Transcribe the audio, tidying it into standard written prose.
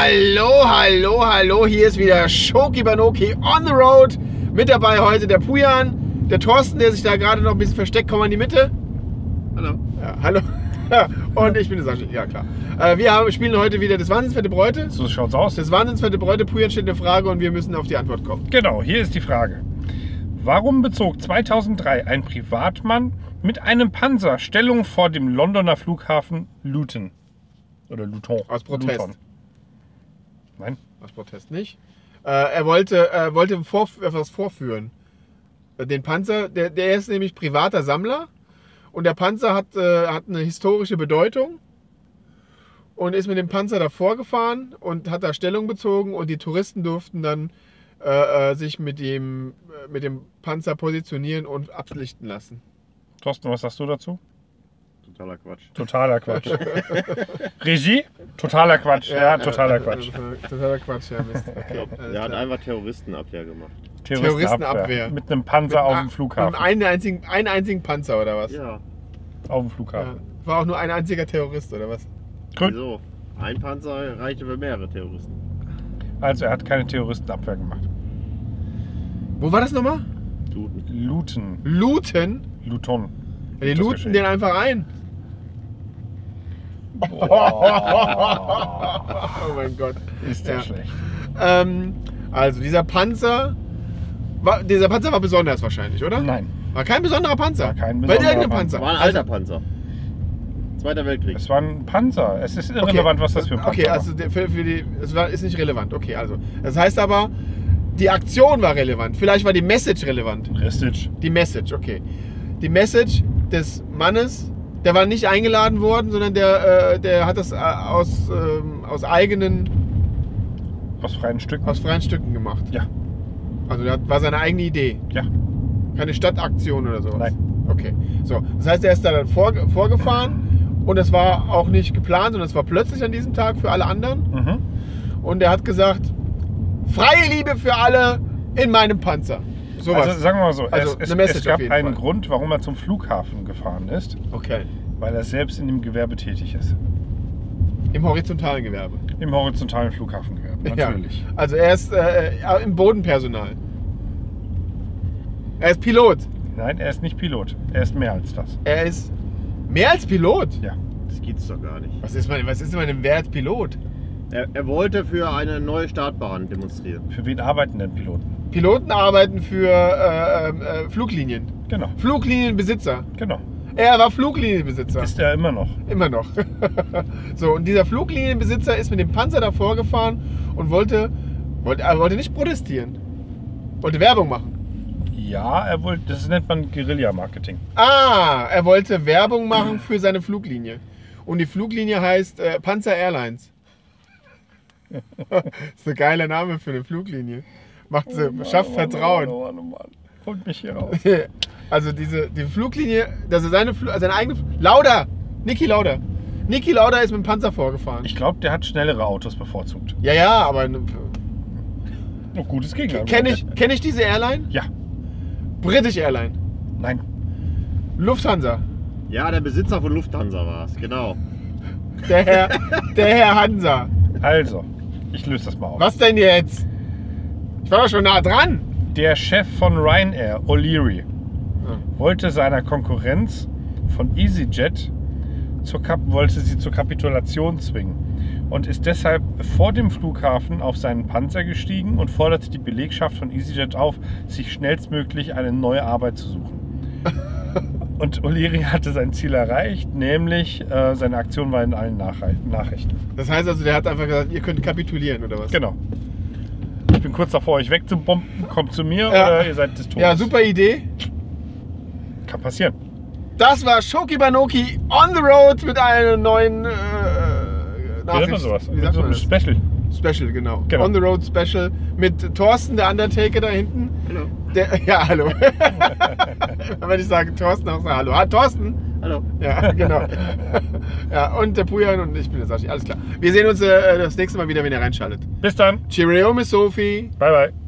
Hallo, hier ist wieder Schoki-Banoki on the road. Mit dabei heute der Pujan, der Thorsten, der sich da gerade noch ein bisschen versteckt. Komm mal in die Mitte. Hallo. Ja, hallo. Und ich bin der Sascha, ja klar. Wir spielen heute wieder das wahnsinnsfette Bräute. So schaut's aus. Das wahnsinnsfette Bräute. Pujan stellt eine Frage und wir müssen auf die Antwort kommen. Genau, hier ist die Frage. Warum bezog 2003 ein Privatmann mit einem Panzer Stellung vor dem Londoner Flughafen Luton? Oder Luton. Aus Protest. Luton. Nein. Aus Protest nicht. Er wollte etwas vorführen. Den Panzer, der ist nämlich privater Sammler und der Panzer hat eine historische Bedeutung und ist mit dem Panzer davor gefahren und hat da Stellung bezogen und die Touristen durften dann sich mit dem Panzer positionieren und abschlichten lassen. Thorsten, was sagst du dazu? Totaler Quatsch. Totaler Quatsch. Regie? Totaler Quatsch. Ja, totaler Quatsch. Totaler Quatsch, ja, Mist. Okay. Der hat einfach Terroristenabwehr gemacht. Terroristenabwehr. Mit einem Panzer auf dem Flughafen. Und einen einzigen Panzer, oder was? Ja. Auf dem Flughafen. Ja. War auch nur ein einziger Terrorist, oder was? Grün. Wieso? Ein Panzer reichte für mehrere Terroristen. Also er hat keine Terroristenabwehr gemacht. Wo war das nochmal? Luton. Luton? Luton. Ja, die looten den einfach ein. Oh, oh mein Gott. Ist der schlecht. Also dieser Panzer war besonders wahrscheinlich, oder? Nein. War kein besonderer Panzer. War kein besonderer Panzer. War ein alter Panzer. Zweiter Weltkrieg. Es war ein Panzer. Es ist irrelevant, was das für ein Panzer war. Okay, also ist nicht relevant. Okay, also. Das heißt aber, die Aktion war relevant. Vielleicht war die Message relevant. Message. Die Message, okay. Die Message des Mannes, der war nicht eingeladen worden, sondern der hat das aus freien Stücken gemacht. Ja. Also das war seine eigene Idee. Ja. Keine Stadtaktion oder sowas. Nein. Okay. So, das heißt, er ist da dann vorgefahren und das war auch nicht geplant, sondern es war plötzlich an diesem Tag für alle anderen. Mhm. Und er hat gesagt: Freie Liebe für alle in meinem Panzer. Sowas. Also sagen wir mal so, also es gab einen Grund, warum er zum Flughafen gefahren ist. Okay. Weil er selbst in dem Gewerbe tätig ist. Im horizontalen Gewerbe? Im horizontalen Flughafengewerbe, natürlich. Ja. Also er ist im Bodenpersonal. Er ist Pilot? Nein, er ist nicht Pilot. Er ist mehr als das. Er ist mehr als Pilot? Ja. Das gibt's doch gar nicht. Was ist denn ein Wert Pilot? Er wollte für eine neue Startbahn demonstrieren. Für wen arbeiten denn Piloten? Piloten arbeiten für Fluglinien. Genau. Fluglinienbesitzer. Genau. Er war Fluglinienbesitzer. Ist er immer noch. Immer noch. So, und dieser Fluglinienbesitzer ist mit dem Panzer davor gefahren und wollte nicht protestieren. Wollte Werbung machen. Ja, das nennt man Guerilla-Marketing. Ah, er wollte Werbung machen für seine Fluglinie. Und die Fluglinie heißt Panzer Airlines. Das ist ein geiler Name für eine Fluglinie. Schafft Vertrauen. Oh Mann, oh Mann, oh Mann. Holt mich hier raus. Also die Fluglinie, das ist seine eigene... Lauda! Niki Lauda. Niki Lauda ist mit dem Panzer vorgefahren. Ich glaube, der hat schnellere Autos bevorzugt. Ja, ja, aber... Ein gutes Gegenteil. Kenn ich diese Airline? Ja. British Airline? Nein. Lufthansa? Ja, der Besitzer von Lufthansa war es, genau. Der Herr Hansa. Also, ich löse das mal auf. Was denn jetzt? Ich war doch schon nah dran. Der Chef von Ryanair, O'Leary, wollte seiner Konkurrenz von EasyJet wollte sie zur Kapitulation zwingen und ist deshalb vor dem Flughafen auf seinen Panzer gestiegen und forderte die Belegschaft von EasyJet auf, sich schnellstmöglich eine neue Arbeit zu suchen. Und O'Leary hatte sein Ziel erreicht, nämlich seine Aktion war in allen Nachrichten. Das heißt also, der hat einfach gesagt, ihr könnt kapitulieren oder was? Genau. Ich bin kurz davor, euch wegzubomben, kommt zu mir oder ihr seid des Todes. Ja, super Idee. Kann passieren. Das war Schoki-Banoki on the road mit einer neuen Nachricht. Immer sowas. Wie sagt man das? Special. Special, genau. On the road Special mit Thorsten, der Undertaker da hinten. Hallo. Hallo. Wenn ich sage Thorsten, auch sage Hallo. Ah, Thorsten. Hallo. Ja, genau. Ja, und der Pujan und ich bin der Sascha. Alles klar. Wir sehen uns das nächste Mal wieder, wenn ihr reinschaltet. Bis dann. Cheerio, Miss Sophie. Bye, bye.